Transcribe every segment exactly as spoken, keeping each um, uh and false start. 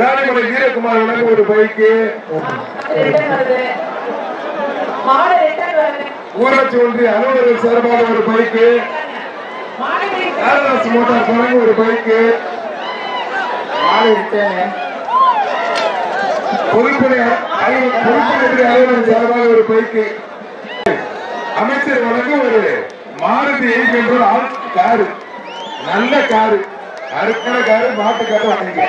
ராணிமலை வீரகுமார் உனக்கு ஒரு பைக்கு ஊராட்சி ஒன்றிய அலுவலர்கள் சார்பாக ஒரு பைக்கு மோட்டார் சனங்க ஒரு பைக்கு பொதுப்பணி பொதுப்பணி அலுவலர் சார்பாக ஒரு பைக்கு அமைச்சர் உனக்கு ஒரு மாருதி எயிட் ஹண்ட்ரட் காரு நல்ல காரு அருமையான காரு மாட்டு காரு வாங்கிங்க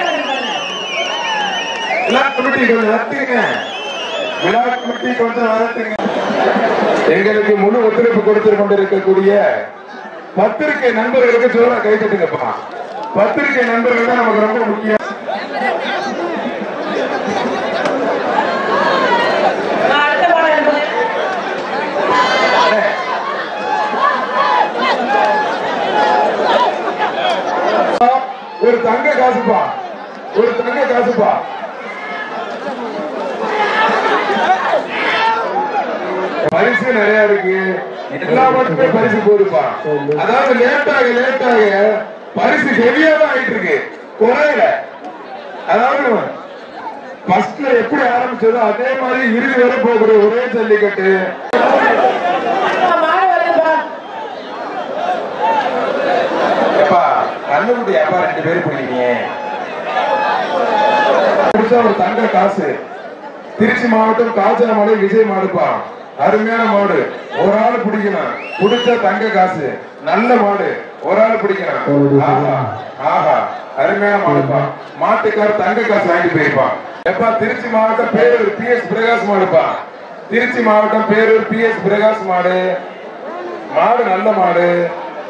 எல்லாம் குட்டிகள் வரதுங்க விழா குட்டி கொஞ்சம் வரதுங்க எங்களுக்கு முழு ஒத்துழைப்பு கொடுத்து கொண்டிருக்கக்கூடிய பத்திரிகை நண்பர்களுக்கு ஜோரா கை தட்டுங்கப்பா பத்திரிகை நண்பர்கள் தான் நமக்கு ரொம்ப முக்கியம் ஒரு தங்க காசுப்பா ஒரு தங்க காசுப்பா பரிசு நிறைய இருக்கு எல்லா மட்டுமே பரிசு போடுப்பா அதாவது லேட்டாக லேட்டாக பரிசு ஹெவியா தான் ஆயிட்டு இருக்கு குறையில அதாவது பஸ்ட்ல எப்படி ஆரம்பிச்சதோ அதே மாதிரி இறுதி வரை போகக்கூடிய ஒரே ஜல்லிக்கட்டு கண்ணுடைய வியாபாரம் ரெண்டு பேரும் பிடிக்கிறீங்க ஒரு தங்க காசு திருச்சி மாவட்டம் காஞ்சனமலை விஜய் மாடுப்பா அருமையான மாடு ஒரு ஆள் பிடிக்கணும் பிடிச்ச தங்க காசு நல்ல மாடு ஒரு ஆள் பிடிக்கணும் ஆஹா ஆஹா அருமையான மாடுப்பா மாட்டுக்கார் தங்க காசு வாங்கிட்டு போயிருப்பான் எப்பா திருச்சி மாவட்டம் பேரூர் பி எஸ் பிரகாஷ் மாடுப்பா திருச்சி மாவட்டம் பேரூர் பி எஸ் பிரகாஷ் மாடு மாடு நல்ல மாடு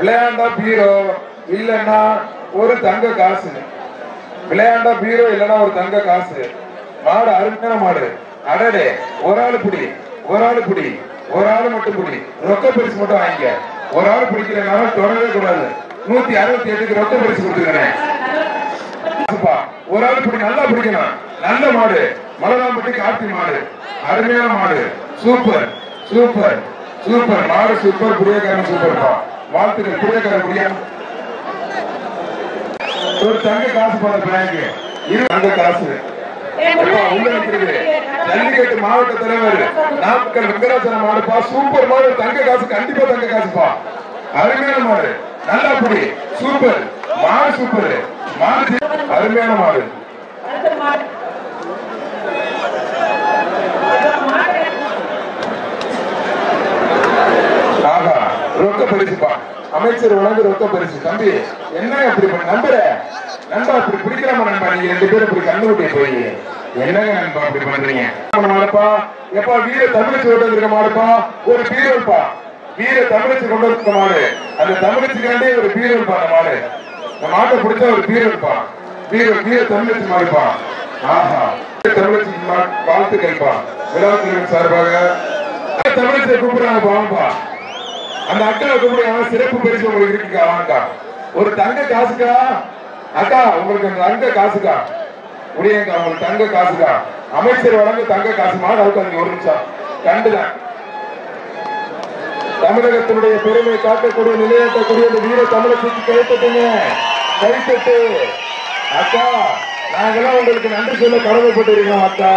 விளையாண்டா பீரோ இல்லன்னா ஒரு தங்க காசு விளையாண்டா பீரோ இல்லன்னா ஒரு தங்க காசு மாடு அருமையான மாடு அடடே ஒரு ஆளு பிடி ஒரு ஆளு பிடி ஒரு ஆளு மட்டும் பிடி ரொக்க பரிசு மட்டும் வாங்கிக்க ஒரு ஆள் பிடிக்கிறனால தொடரவே கூடாது நூத்தி அறுபத்தி எட்டுக்கு ரொக்க பரிசு கொடுத்துருக்கேன் ஒரு ஆளு பிடி நல்லா பிடிக்கணும் நல்ல மாடு மலராம்பட்டி காட்டி மாடு அருமையான மாடு சூப்பர் சூப்பர் சூப்பர் மாடு சூப்பர் புரியக்காரன் சூப்பர்ப்பா வாழ்த்துக்கள் புரியக்காரன் புரியாது ஒரு தங்க காசு பாருங்க இரு தங்க காசு ஜல்லிக்கட்டு மாவட்ட தலைவர் நாமக்கல் வெங்கடாச்சலம் மாடுப்பா சூப்பர் மாடு தங்க காசு கண்டிப்பா தங்க காசுப்பா அருமையான மாடு நல்லா புடி சூப்பர் மாடு சூப்பர் மாடு அருமையான மாடு ஆகா ரொக்க பரிசுப்பா அமைச்சர் உணவு ரொக்க பரிசு தம்பி என்ன அப்படி நம்புற நண்பா அப்படி பிடிக்கலாமா நண்பா நீங்க ரெண்டு பேரும் இப்படி கண்ணுக்குட்டி போய் என்னங்க நண்பா அப்படி பண்றீங்க மாடுப்பா எப்பா வீர தமிழச்சி கொண்டு வந்திருக்க மாடுப்பா ஒரு பீரோல்பா வீர தமிழச்சி கொண்டு வந்திருக்க மாடு அந்த தமிழச்சிக்காண்டே ஒரு பீரோல்பா அந்த மாடு இந்த மாட்டை பிடிச்சா ஒரு பீரோல்பா வீர வீர தமிழச்சி மாடுப்பா ஆஹா தமிழச்சி வாழ்த்து கேட்பா விழாக்கள் சார்பாக தமிழச்சியை கூப்பிடுறாங்க பாவம்பா அந்த அக்காவை கூப்பிடுறாங்க சிறப்பு பரிசு உங்களுக்கு இருக்குங்க வாங்கக்கா ஒரு தங்க காசுக்கா அக்கா உங்களுக்கு தங்க காசுக்கா முடியங்கா உங்களுக்கு தங்க காசுக்கா அமைச்சர் வழங்க தங்க காசு மாடு அவுக்காங்க ஒரு நிமிஷம் கண்டுதான் தமிழகத்தினுடைய பெருமை காட்டக்கூடிய நிலையாட்டக்கூடிய வீர தமிழகத்துக்கு கைத்தட்டுங்க கைத்தட்டு அக்கா நாங்கெல்லாம் உங்களுக்கு நன்றி சொல்ல கடமைப்பட்டிருக்கோம் அக்கா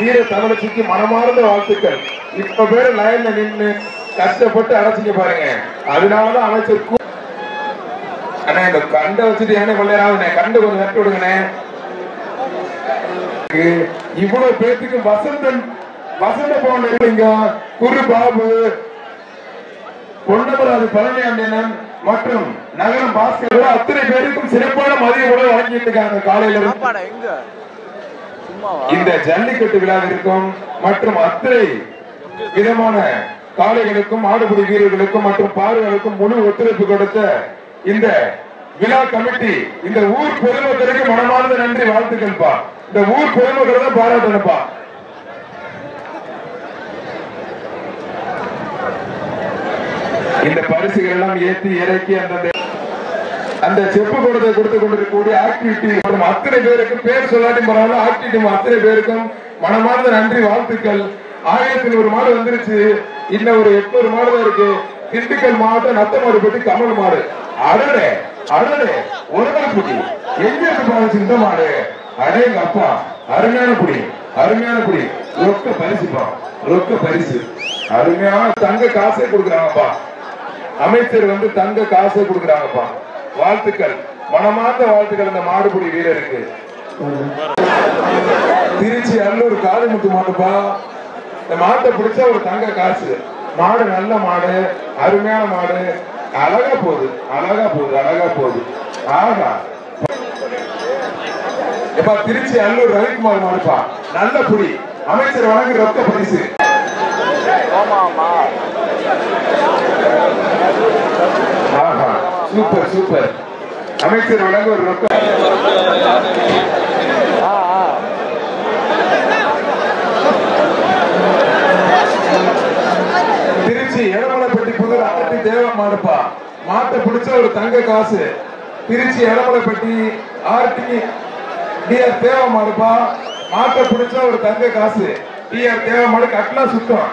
வீர தமிழகத்துக்கு மனமார்ந்த வாழ்த்துக்கள் இப்ப பேரு லைன்ல நின்று கஷ்டப்பட்டு அடைச்சிக்க பாருங்க அதனாலதான் அமைச்சர் அண்ணா இந்த கண்டை வச்சுட்டு என்ன கொள்ளையாவது கண்டு கொஞ்சம் நட்டு விடுங்கண்ணே இவ்வளவு பேருக்கு வசந்தன் வசந்த போன குரு பாபு பொன்னமராஜு பழனியாண்டியன் மற்றும் நகரம் பாஸ்கர் அத்தனை பேருக்கும் சிறப்பான மதிய உணவு வழங்கிட்டு இருக்காங்க காலையில இந்த ஜல்லிக்கட்டு விழாவிற்கும் மற்றும் அத்தனை விதமான காளைகளுக்கும் ஆடுபுடி வீரர்களுக்கும் மற்றும் பார்வையாளர்களுக்கும் முழு ஒத்துழைப்பு கொடுத்த இந்த விழா கமிட்டி இந்த ஊர் பொதுமக்களுக்கு மனமார்ந்த நன்றி வாழ்த்துக்கள்ப்பா இந்த ஊர் பொதுமக்களை பாராட்டணும்ப்பா இந்த பரிசுகள் எல்லாம் ஏற்றி இறக்கி அந்த அந்த செப்பு கொடுத்த கொடுத்து கொண்டிருக்கக்கூடிய ஆக்டிவிட்டி மற்றும் அத்தனை பேருக்கும் பேர் சொல்லாட்டி போனாலும் ஆக்டிவிட்டி அத்தனை பேருக்கும் மனமார்ந்த நன்றி வாழ்த்துக்கள் ஆயிரத்தி நூறு மாடு வந்துருச்சு இன்னும் ஒரு எட்நூறு மாடு தான் இருக்கு திண்டுக்கல் மாவட்டம் நத்தமாடு பெட்டி கமல் மாடு அடடே அடடே ஒரு நாள் புட்டி எங்க இருக்கு பாரு சிந்த மாடு अरे अपा अरुण पुड़ी अरुण पुड़ी रोक परीपा रोक परीसु अरुण तंग कासे कुडुक्रांगप्पा அமைச்சர் வந்து தங்க காசை குடுக்குறாங்கப்பா வாழ்த்துக்கள் மனமார்ந்த வாழ்த்துக்கள் அந்த மாடுபுடி வீரருக்கு திருச்சி அள்ளூர் காளிமுத்து மாடுப்பா இந்த மாட்டை பிடிச்ச ஒரு தங்க காசு மாடு நல்ல மாடு அருமையான மாடு அழகா போகுது அழகா போகுது அழகா போகுது ஆகா இப்ப திருச்சி அள்ளூர் ரவிக்குமார் மாடுப்பா நல்ல புடி அமைச்சர் வழங்கு ரொக்க பரிசு ஆமா ஆமா सुपर सुपर அமைச்சர் வழங்கும் ரொக்க ஆ ஆ திருச்சி எலமலைப்பட்டி புதூர் அகட்டி தேவ மாடுப்பா மாட்ட பிடிச்ச ஒரு தங்க காசு திருச்சி எலமலைப்பட்டி ஆர்டி டிஆர் தேவ மாடுப்பா மாட்ட பிடிச்ச ஒரு தங்க காசு டிஆர் தேவ மாடு கட்லா சுத்தம்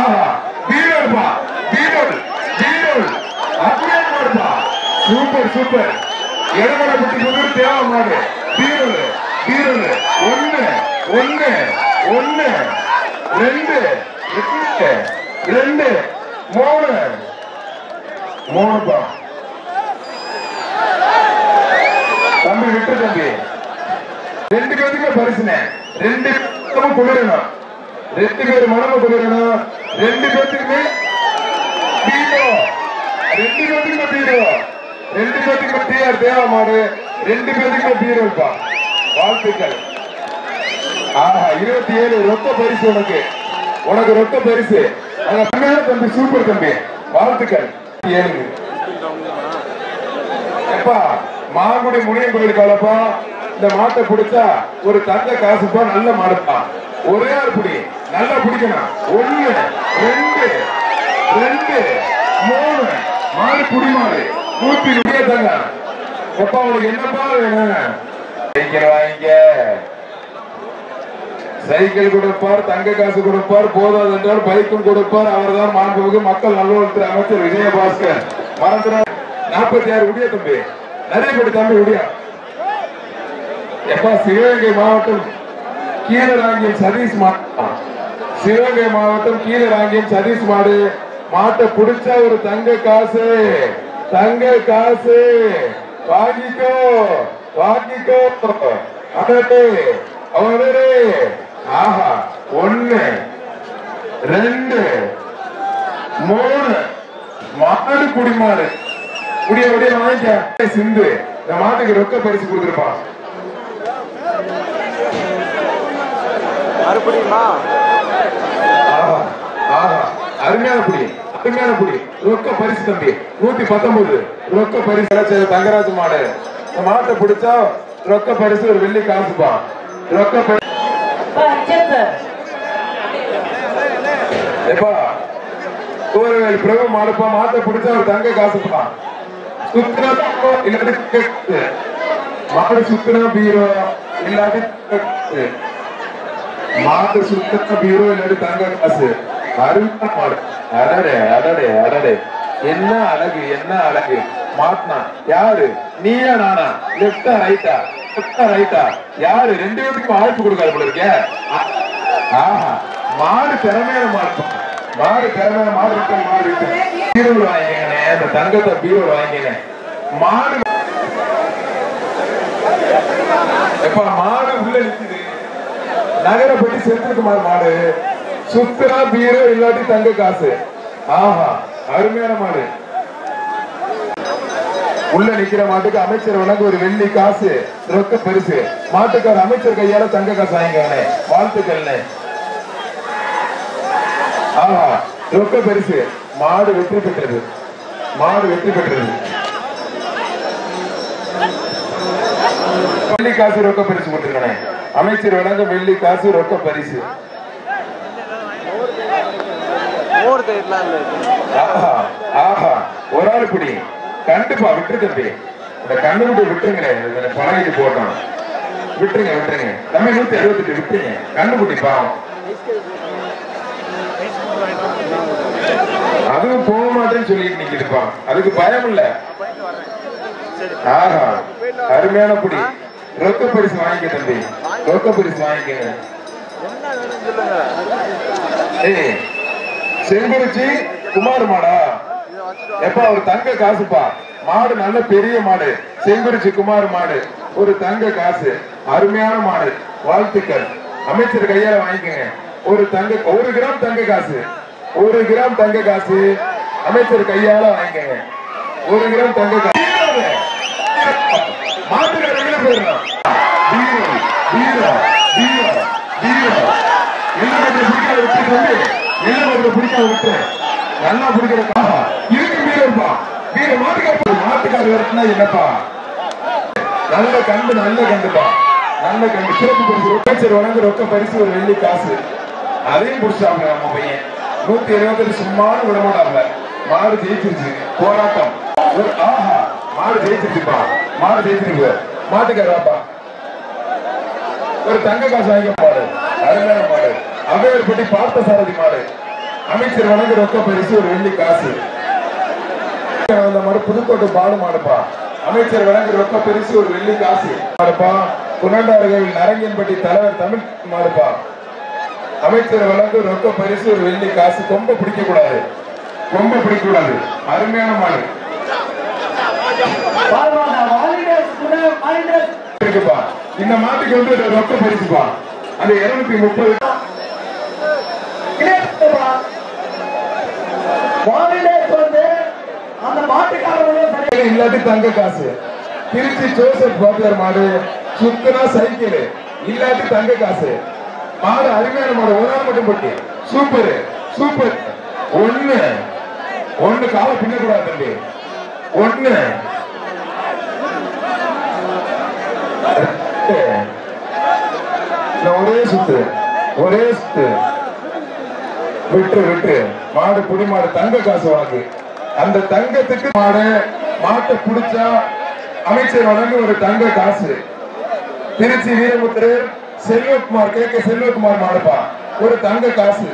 ஆஹா வீரர்ப்பா வீரர் வீரர் அப்டியே மாடுப்பா सुपर सुपर एडमला पट्टी पुदूर தேவ மாடு வீரர் வீரர் one one one two two three three பா தம்பி விட்டு தம்பி ரெண்டு பேருக்கு பரிசுனே ரெண்டு பேரும் குளிரணும் ரெண்டு பேர் மனமும் குளிரணும் ரெண்டு பேத்துக்குமே வீரோ ரெண்டு பேத்துக்குமே வீரோ ரெண்டு பேருக்கு டிஆர் தேவ மாடு ரெண்டு பேருக்கு பீரல்பா வாழ்த்துக்கள் ஆஹா இருபத்தி ஏழு ரொக்க பரிசு உனக்கு உனக்கு ரொக்க பரிசு அந்த பங்காள தம்பி சூப்பர் தம்பி வாழ்த்துக்கள் ஏழு அப்பா மாங்குடி முனியன் கோயில் காலப்பா இந்த மாட்டை பிடிச்சா ஒரு தங்க காசுப்பா நல்ல மாடுப்பா ஒரே ஆறு புடி நல்லா பிடிக்கணும் ஒன்னு ரெண்டு ரெண்டு மூணு மாடு புடி மாடு நூத்தி நூறு தாங்க எப்பா உங்களுக்கு என்னப்பா வேணும் சைக்கிள் வாங்க சைக்கிள் கொடுப்பார் தங்க காசு கொடுப்பார் போதாது என்றால் பைக்கும் கொடுப்பார் அவர்தான் மாண்புமிகு மக்கள் நல்வாழ்வுத்துறை அமைச்சர் விஜயபாஸ்கர் மறந்துடா நாற்பத்தி ஆறு உடைய தம்பி நிறைய பேர் தம்பி உடைய எப்பா சிவகங்கை மாவட்டம் கீழராங்கியம் சதீஷ் மாடு சிவகங்கை மாவட்டம் கீழராங்கியம் சதீஷ் மாடு மாட்டை பிடிச்ச ஒரு தங்க காசு தங்க காசு வாங்கிக்கோ வாங்கிக்கோ அடடே அவரே ஆஹா ஒன்னு ரெண்டு மூணு மாடு குடிமாறு குடிய அப்படியே வாங்கிக்க சிந்து இந்த மாட்டுக்கு ரொக்க பரிசு கொடுத்துருப்பான் மறுபடியுமா ஆஹா ஆஹா அருமையான புடி அருமையான புடி ரொக்க பரிசு தம்பி நூத்தி பத்தொன்பது ரொக்க பரிசு தங்கராஜ் மாடு மாட்டை பிடிச்சா ரொக்க பரிசு ஒரு வெள்ளி காசுப்பா ரொக்க பரிசு பிரபு மாடுப்பா மாட்டை பிடிச்சா ஒரு தங்க காசுப்பா சுத்தினா இல்லாட்டி மாடு சுத்தினா பீரோ இல்லாட்டி மாட்டு சுத்தினா பீரோ இல்லாட்டி தங்க காசு அருமையான மாடு அடடே அடடே அடடே என்ன அழகு என்ன அழகு மாட்டினா யாரு நீயா நானா லெப்டா ரைட்டா லெப்டா ரைட்டா யாரு ரெண்டு பேருக்கும் அழைப்பு கொடுக்காது போல இருக்க ஆஹா மாடு திறமையான மாடு மாடு திறமையான மாடு மாடு பீரோல் வாங்கினே அந்த தங்கத்தை பீரோல் வாங்கினே மாடு எப்ப மாடு உள்ள நிக்குது நகரப்பட்டி செத்துக்கு மாடு சுத்தரா பீரோ இல்லாட்டி தங்க காசு ஆஹா அருமையான மாடு உள்ள நிக்கிற மாட்டுக்கு அமைச்சர் வழங்க ஒரு வெள்ளி காசு ரொக்க பரிசு மாட்டுக்கார அமைச்சர் கையால தங்க காசு வாங்கிக்கானே வாழ்த்துக்கள்னே ஆஹா ரொக்க பரிசு மாடு வெற்றி பெற்றது மாடு வெற்றி பெற்றது வெள்ளி காசு ரொக்க பரிசு கொடுத்துருக்கானே அமைச்சர் வழங்க வெள்ளி காசு ரொக்க பரிசு ஓர் தேடலாம் ஆஹா ஆஹா ஒரு ஆள் குடி கண்டுப்பா விட்டுருங்க இந்த கண்ணுக்குடி விட்டுருங்களே இந்த பழகிட்டு போட்டோம் விட்டுருங்க விட்டுருங்க நம்ம நூத்தி எழுபத்தி விட்டுருங்க கண்ணுக்குடி பாவம் அதுவும் போக மாட்டேன்னு சொல்லிட்டு நிக்கிதுப்பா அதுக்கு பயம் இல்ல ஆஹா அருமையான குடி ரொக்க பரிசு வாங்கி தம்பி, ரொக்க பரிசு வாங்கி. ஏய் செங்குறிச்சி குமார் மாடா எப்பா ஒரு தங்க காசுப்பா, மாடு நல்ல பெரிய மாடு, செங்குறிச்சி குமார் மாடு ஒரு தங்க காசு, அருமையான மாடு. வாழ்த்துக்கள். அமைச்சர் கையால வாங்கிக்கங்க ஒரு தங்க, ஒரு கிராம் தங்க காசு, ஒரு கிராம் தங்க காசு அமைச்சர் கையால வாங்கிக்கங்க, ஒரு கிராம் தங்க காசு. மாட்டுக்காரங்கள போயிடலாம். வீரோ வீரோ வீரோ வீரோ எல்லைக்கு பிடிக்க விட்டு வந்து எல்லைக்கு பிடிக்க விட்டு நல்லா பிடிக்கிறப்பா இருக்கு வீரப்பா. வீர மாட்டுக்கார மாட்டுக்கார வரதுனா என்னப்பா நல்ல கண்டு, நல்ல கண்டுப்பா, நல்ல கண்டு. சிறப்பு பரிசு அமைச்சர் வழங்கு ரொக்க பரிசு ஒரு வெள்ளி காசு, அதையும் பிடிச்சாங்க நம்ம பையன். நூத்தி எழுபத்தி சும்மான விடமாட்டாங்க. மாடு ஜெயிச்சிருச்சு போராட்டம். ஆஹா மாடு ஜெயிச்சிருச்சுப்பா, மாடு ஜெயிச்சிருக்கு. மாட்டுக்காரப்பா ஒரு தங்க காசு வாங்க மாடு, அருமையான மாடு. அவையார்பட்டி பார்த்த சாரதி மாடு அமைச்சர் வழங்கு ரொக்க பரிசு ஒரு வெள்ளி காசு. அந்த மாடு புதுக்கோட்டை பாடு மாடுப்பா அமைச்சர் வழங்கு ரொக்க பரிசு ஒரு வெள்ளி காசு மாடுப்பா. குணண்டார்கள் நரங்கன்பட்டி தலைவர் தமிழ் மாடுப்பா அமைச்சர் வழங்கு ரொக்க பரிசு ஒரு வெள்ளி காசு. கொம்ப பிடிக்க கூடாது, கொம்ப பிடிக்க கூடாது, அருமையான மாடு. இந்த மாட்டுக்கு வந்து ரொக்க பரிசுப்பா அது இருநூத்தி முப்பது. இல்லாட்டி தங்க காசு. திருச்சி ஜோசப் பாப்லர் மாடு சுத்தனா சைக்கிள் இல்லாட்டி தங்க காசு. மாடு அருமையான மாடு, ஒரு நாள் மட்டும் போட்டு சூப்பர் சூப்பர். ஒண்ணு ஒண்ணு கால பின்னக்கூடாது தம்பி. ஒண்ணு ஒரே சுத்து, ஒரே சுத்து விட்டு விட்டு. மாடு புடி மாடு தங்க காசு வாங்கு. அந்த தங்கத்துக்கு மாடு மாட்டை பிடிச்சா அமைச்சர் வழங்கு ஒரு தங்க காசு. திருச்சி வீரமுத்திர செல்வகுமார் கே கே செல்வகுமார் மாடுப்பா ஒரு தங்க காசு.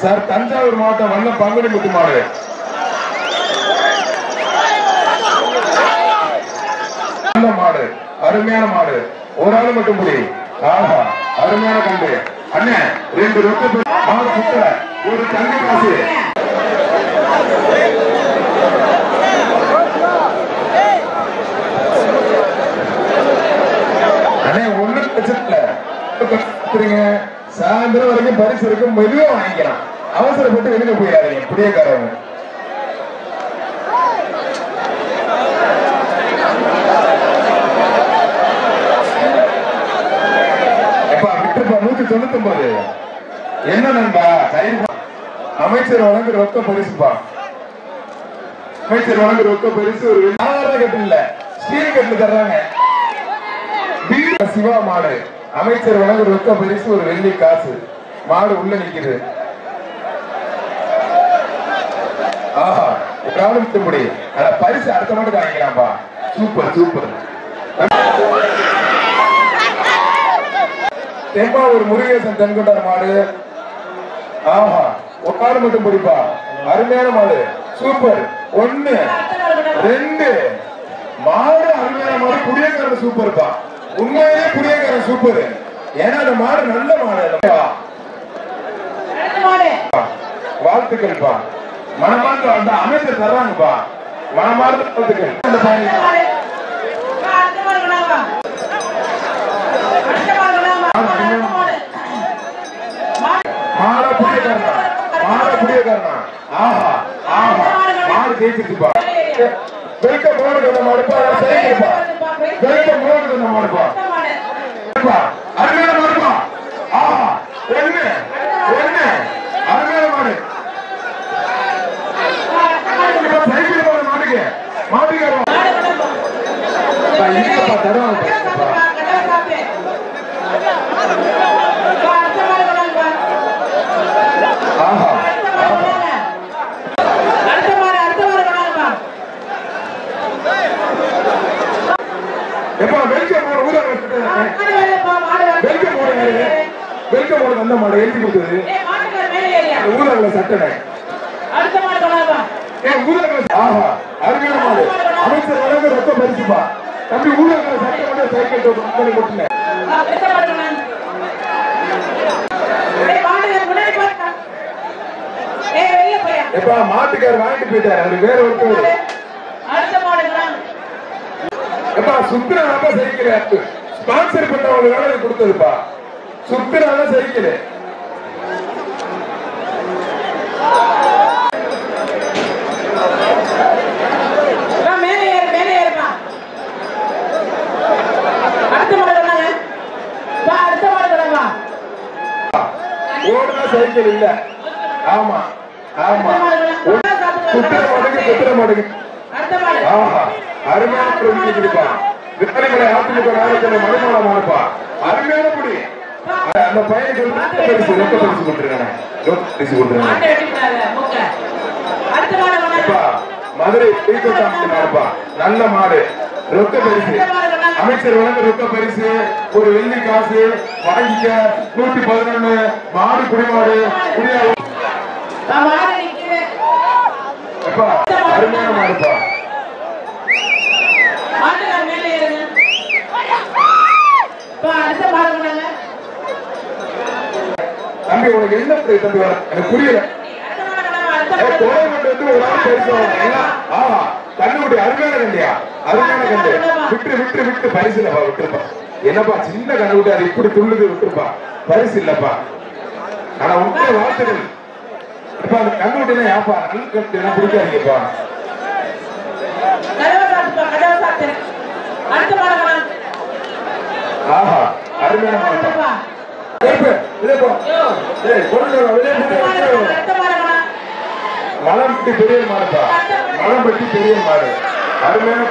சார் தஞ்சாவூர் மாவட்டம் வண்ண பங்குனி முத்து மாடு மாடு அருமையான மாடு. ஒரு ஆளு மட்டும் புடி. ஆஹா அருமையான கண்டு அண்ணன். ரெண்டு ரொக்க ஒரு தங்க காசு. அண்ணன் ஒண்ணு வச்சிருக்க சாயந்தரம் வரைக்கும் பரிசு இருக்கும், மெதுவா வாங்கிக்கலாம். அவசரப்பட்டு வெளியில போயிடாதீங்க புரியக்காரங்க. நூத்தி தொண்ணூத்தி ஒன்பது என்ன நண்பா அமைச்சர் வழங்கு ரொக்க பரிசுப்பா. அமைச்சர் வழங்கு ரொக்க பரிசு ஒரு கட்டு இல்ல ஸ்டீல் கட்டு தர்றாங்க. சிவா மாடு அமைச்சர் வழங்கு ரொக்க பரிசு ஒரு வெள்ளி காசு. மாடு உள்ள நிக்குது. ஆஹா முடி பரிசு அடுத்த மாட்டுக்கு வாங்கிக்கலாம்பா. Super super. தெம்பாவூர் முருகேசன் தென்கொண்டார் மாடு. ஆஹா ஒக்காடு மட்டும் பிடிப்பா, அருமையான மாடு. சூப்பர். ஒண்ணு ரெண்டு மாடு அருமையான மாடு. குடியக்காரன் சூப்பர்ப்பா, உண்மையிலே புரியக்கார சூப்பர். ஏன்னா அந்த மாடு நல்ல மாடு. வாழ்த்துக்கள் பா, மனமார்ந்த வாழ்ந்த அமைச்சர் தர்றாங்கப்பா, மனமார்ந்த வாழ்த்துக்கள். மாட புரியக்காரனா, மாட புரியக்காரனா. ஆஹா ஆஹா மாடு ஜெயிச்சிருச்சுப்பா. வெறுக்க போனது நம்ம அடுப்பா சேர்ப்பா. வெறுக்க போனது நம்ம அடுப்பா அருமையான மாடுப்பா. ஆஹா ஒண்ணு ஒண்ணு அருமையான மாடு. சைக்கிள் போன மாட்டுக்கு மாட்டுக்காரா இல்லப்பா தருவாங்க. எப்பா வெல்கம் போற ஊரா வந்துட்டே அப்பா மாடு வெல்கம் போற வெல்கம் போற நல்ல மாடு ஏத்தி கொடுத்தது ஏ மாட்டுக்கு மேலே ஏறியா ஊரால சட்டடை அடுத்த மாடு கொண்டாவா ஏ ஊரால ஆஹா அருமையான மாடு அமைச்சர் வளங்க ரத்த பரிசுப்பா தம்பி ஊரால சட்டடை சைக்கிள் ஓட்டு பண்ணி கொடுத்தனே அடுத்த மாடு நான் ஏ மாடு முன்னாடி போடா ஏ வெளிய போயா எப்பா மாட்டுக்கார வாங்கிட்டு போயிட்டாரு அது வேற ஒருத்தர் அடுத்த மாடு நான் அப்பா சுந்தரனாப்பா சரிக்கிறே ஸ்பான்சர் பண்ணவங்களால இது கொடுத்ததுப்பா சுந்தரனா சரிக்கிறே பா மேலே ஏறு மேலே ஏறுமா அடுத்த மாடலங்க பா அடுத்த மாடலங்க ஓடுனா சரிக்கிர இல்ல ஆமா ஆமா சுந்தர மாடுக்கு சுந்தர மாடுக்கு அடுத்த மாடு ஆஹா அருமையான பிரதிநிதிப்பா விற்பனைகளை ஆப்பிளுக்கு ஆரோக்கியம் மனமூலமானப்பா அருமையான புடி அந்த பையன் சொல்லிட்டு ரொக்க பேசி கொண்டிருக்கானே பேசி கொண்டிருக்கானே மதுரை தீர்த்தசாமி மாடுப்பா நல்ல மாடு ரொக்க பரிசு அமைச்சர் வழங்க ரொக்க பரிசு ஒரு வெள்ளி காசு வாங்கிக்க நூத்தி பதினொன்னு மாடு குடிமாடு அருமையான மாடுப்பா தம்பி உனக்கு என்ன தம்பி எனக்கு புரியல கண்ணுடைய அருமையான கண்டியா அருமையான கண்டு விட்டு விட்டு விட்டு பரிசு இல்லப்பா விட்டுருப்பா என்னப்பா சின்ன கண்ணுடைய அது இப்படி துள்ளுது விட்டுருப்பா பரிசு இல்லப்பா ஆனா உண்மையை வாழ்த்துக்கள் இப்ப அந்த கண்ணுடைய ஏப்பா நல்ல கண்டு என்ன பிடிக்காதீங்கப்பா ஆஹா அருமையான மாடுப்பா மலம்பட்டி பெரிய மாடுப்பா மலம்பட்டி பெரிய மாடு அருமையான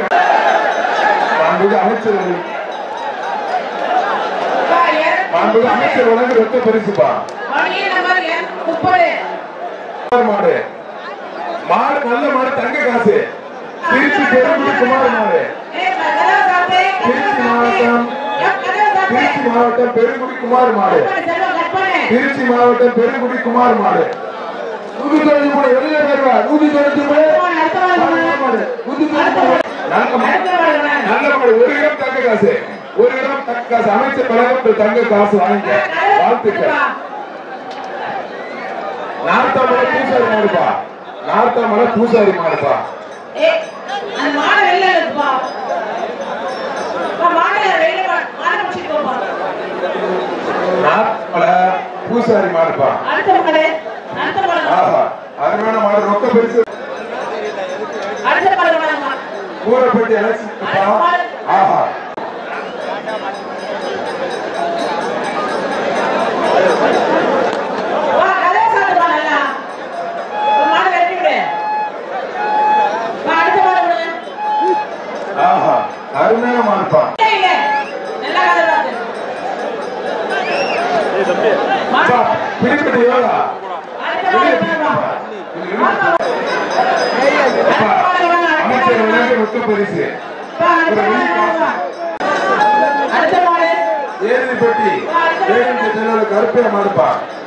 அமைச்சர் அமைச்சர் வழங்கு ரொக்க பரிசுப்பா மாடு மாடு நல்ல மாடு தங்க காசு திருச்சி பெருங்குடி குமார் மாடு திருச்சி மாவட்டம் திருச்சி மாவட்டம் பெருங்குடி குமார் மாடு திருச்சி மாவட்டம் பெருங்குடி குமார் மாடு நூத்தி தொண்ணூறு கூட வெளியே வருவா நூத்தி தொண்ணூறு கூட நல்ல மாடு ஒரு கிராம் தங்க காசு ஒரு கிராம் தங்க காசு அமைச்சர் பலகத்தில் தங்க காசு வாங்க வாழ்த்துக்கள் நார்த்தாமலை பூசாரி மாடுப்பா நார்த்தாமலை பூசாரி மாடுப்பா பூசாரி மாடுப்பா அருமையான மாடு ரொக்க பரிசு கூறப்பட்டு ஆஹா ஆஹா அருமையான மாடுப்பா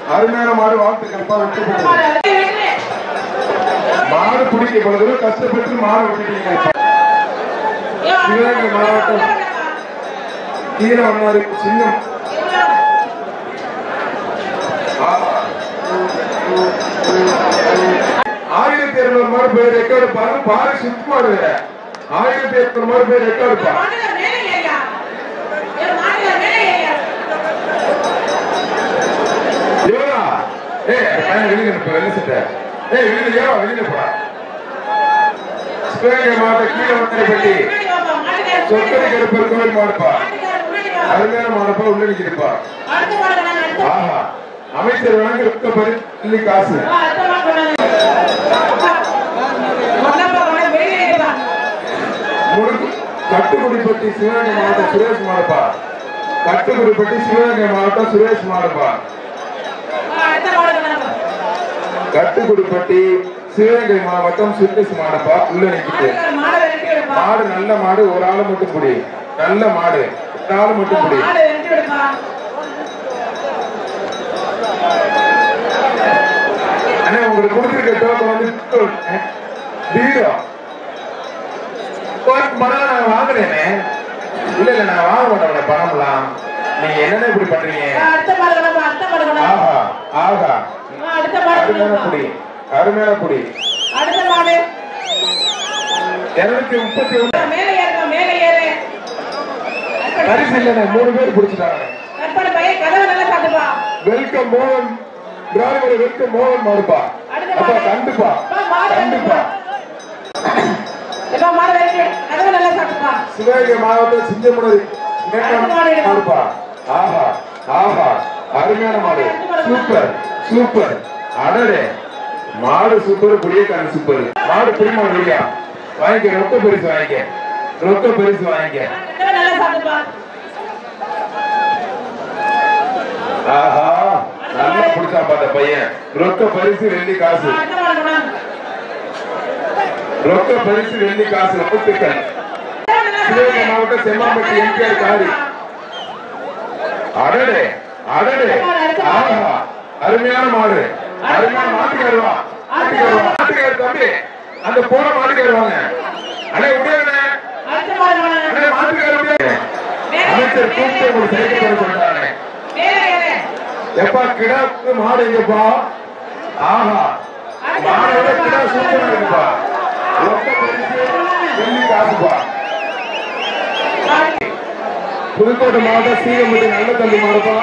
அருமையான மாடு வாழ்த்து கற்பா மாடு பிடிக்கப்படுது கஷ்டப்பட்டு மாடு விட்டுட்டீங்க சிவகங்கை மாவட்டம் கீழவண்ணாரி சின்னம் ஆயிரத்தி இருநூறு மாடு போய் ரெக்கார்டு பாருங்க பாரு சுத்து மாடு ஆயிரத்தி இருநூறு மாடு போய் ரெக்கார்டு பாருங்க அமைச்சர் வழங்க காசு கட்டுக்குடிப்பட்டி சிவகங்கை மாவட்டம் சுரேஷ் மாடுப்பா கட்டுக்குடிப்பட்டி சிவகங்கை மாவட்டம் சுரேஷ் மாடுப்பா கட்டுக்குடிப்பட்டி சிவகங்கை மாவட்டம் சுரேஷ் மாடுப்பா உள்ள நிற்கிட்டு மாடு நல்ல மாடு ஒரு ஆளு மட்டும் கூடி நல்ல மாடு விட்டால் மட்டும் புடி மாடு ரெண்டு விடுமா அண்ணா உங்களுக்கு கொடுத்திருக்க டோக்கன் வந்து ஜீரோ கோட் பணம் நான் வாங்குறேனே இல்ல இல்ல நான் வாங்க மாட்டேன் பணம்லாம் நீங்க என்னென்ன இப்படி பண்றீங்க அடுத்த மாடு அடுத்த மாடு ஆஹா ஆஹா அடுத்த மாடு புடி அருமையான புடி அடுத்த மாடு இருநூற்று முப்பத்தி ஒன்று மேலே ஏறுங்க மேலே ஏறு பரிசு இல்லனே மூணு பேர் புடிச்சிட்டாங்க கற்பனை பைய கதவ நல்லா சாத்துப்பா வெல்கம் மோகன் டிராவல் வெல்கம் மோகன் மாடுப்பா அப்பா கண்டுப்பா கண்டுப்பா எல்லா மாடு வெச்சு கதவ நல்லா சாத்துப்பா சிவகங்கை மாவட்டம் சிங்கமுனரி மேகம் மாடுப்பா ஆஹா ஆஹா அருமையான மாடு சூப்பர் சூப்பர் அடடே மாடு சூப்பர் புடியே கான் சூப்பர் மாடு புடிமா இல்லையா வாங்க ரொக்க பெருசு வாங்க ரொக்க பெருசு வாங்க நல்லா சாப்பிடுப்பா ஆஹா நல்லா புடிச்சா பாத்த பையன் ரொக்க பெருசு ரெண்டு காசு ரொக்க பெருசு ரெண்டு காசு ஒத்துக்கன் சிவகங்கை மாவட்டம் செம்மாம்பட்டி எம்கேஆர் காரி அடடே அடடே ஆஹா அருமையான மாடு அருமையான மாட்டுக்காரவா மாட்டுக்கார தம்பி அந்த போற மாட்டுக்கார வாங்க அண்ணே உடையனே அடுத்த மாடு வாங்க அண்ணே மாட்டுக்கார உடையனே அமைச்சர் கூப்பிட்டு ஒரு சேர்க்கை போறானே மேலே ஏறு எப்பா கிடாக்கு மாடு எங்கப்பா ஆஹா மாடோட கிடா சூப்பரா இருக்குப்பா ரொம்ப பெருசு வெள்ளி காசுப்பா புதுக்கோட்டை மாவட்டம் சீகம்பட்டி நல்ல தம்பி மாடுப்பா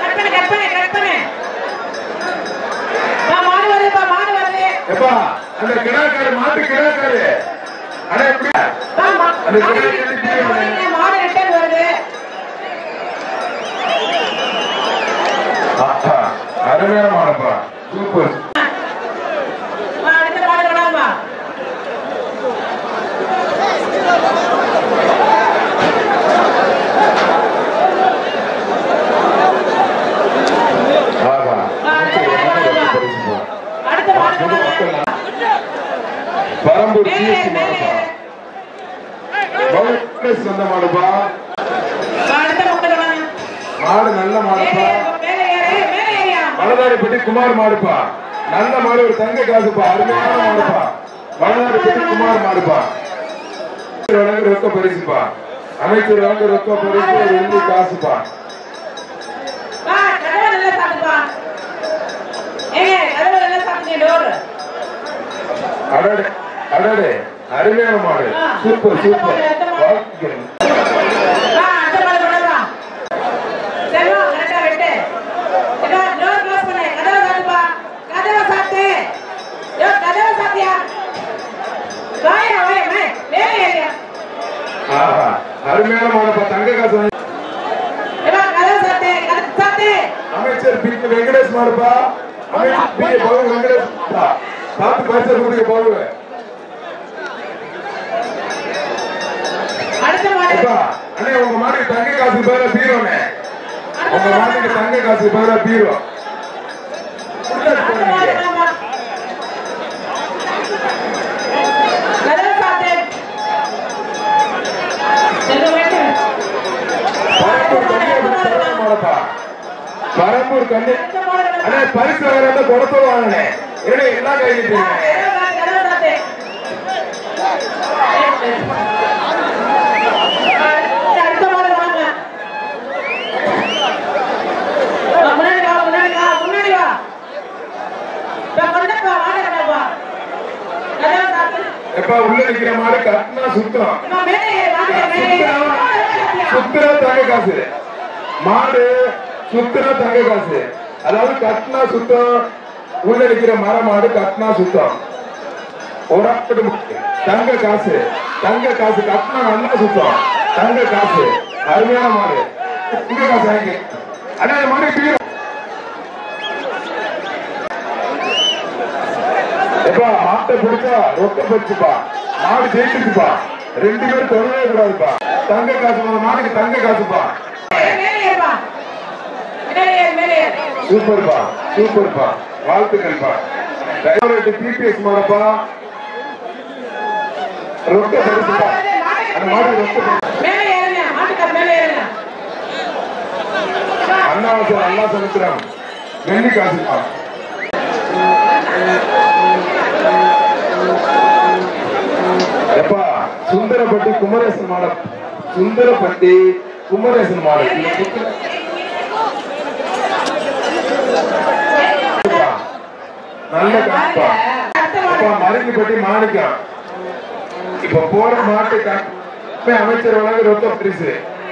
கற்பனை கற்பனை கற்பனை பா மாடு வருதுப்பா மாடு வருது எப்பா அந்த கிடாக்கார மாட்டு கிடாக்கார அட எப்படி ஆமா அந்த கிடாக்கார மாடு ரிட்டர்ன் வருது ஆஹா அருமையான மாடுப்பா சூப்பர் வா அடுத்த மாடு வரலாமா ஆஹா அடுத்த மாடு வரலாமா परमपुर सीएससी मारपा बहुत सुंदर मारपा मारते मुकदमा मार नल्ला मारपा मेरे एरिया मेरे एरिया मलदारी पेटी कुमार मारपा नल्ला मार और तंगे कासपा अरुणा मारपा मलदारी पेटी कुमार मारपा रोनक रोको परिसपा अमित रोनक रोको परिसपा रेंडी कासपा बा कदवा नल्ला सापा ए कदवा नल्ला सापने डोर अरे अरे अरुणा मारे सुपर सुपर वाह हां अच्छा मारे बड़ा चलो अरे बेटे इधर डोर क्लोज बने कदवा साथपा कदवा साथे यो कदवा साथिया भाई भाई मैं ले ले हां हां अरुणा मारे पतंग का सोने इधर कदवा साथे कदवा साथे अमित बीके वेंकटेश मारपा अमित बी भगवान वेंकटेश साथ पैसे गुड़ के बोल है அண்ணே உங்க மாடு தங்க காசு பேரா பீரோனே உங்க மாடு தங்க காசு பேரா பீரோ கரெக்டா பாத்தே செல்லுவேட்டே பரம்பூர் கண்ணே மாடப்பா பரம்பூர் கண்ணே அண்ணே பரிசு வரல கொடுத்து வாங்கனே ஏடே எல்லா கையில இருக்கு எப்பா உள்ள நிக்கிற மாதிரி கட்னா சுத்தம் சுத்தர தங்க காசு மாடு சுத்தர தங்க காசு அதாவது கட்னா சுத்தம் உள்ள நிக்கிற மர மாடு கட்னா சுத்தம் ஒரட்டு தங்க காசு தங்க காசு கட்னா நல்லா சுத்தம் தங்க காசு அருமையான மாடு தங்க காசு ஆகி அட மாடு பீரோ எப்பா மாட்டை பிடிச்சா ரொக்க பிடிச்சுப்பா மாடு ஜெயிச்சுப்பா ரெண்டு பேரும் தொடவே கூடாதுப்பா தங்க காசு மாட்டுக்கு தங்க காசுப்பா சூப்பர்ப்பா சூப்பர்ப்பா வாழ்த்துக்கள்ப்பா டிபிஎஸ் மாடப்பா ரொக்க பிடிச்சுப்பா ಸುಂದರಪಟ್ಟಿ ಕುಮಾರೇಶನ್ ಮಾಡಪ್ಪ ಸುಂದರಪಟ್ಟಿ ಕುಮಾರೇಶನ್ ಮಾಡಪ್ಪ अमचर परीस